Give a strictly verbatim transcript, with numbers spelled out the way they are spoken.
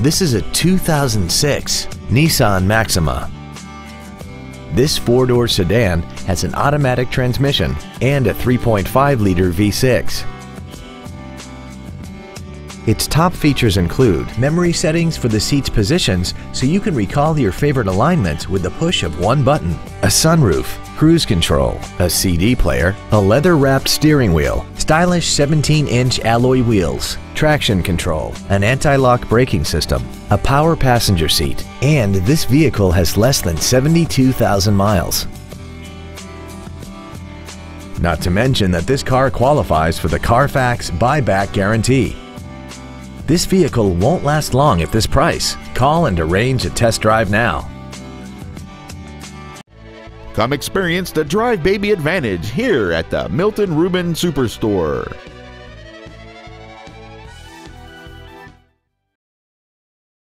This is a two thousand six Nissan Maxima. This four-door sedan has an automatic transmission and a three point five liter V six. Its top features include memory settings for the seat's positions so you can recall your favorite alignments with the push of one button, a sunroof, cruise control, a C D player, a leather-wrapped steering wheel, stylish seventeen inch alloy wheels, traction control, an anti-lock braking system, a power passenger seat, and this vehicle has less than seventy-two thousand miles. Not to mention that this car qualifies for the Carfax buyback guarantee. This vehicle won't last long at this price. Call and arrange a test drive now. Come experience the Drive Baby Advantage here at the Milton Ruben Superstore.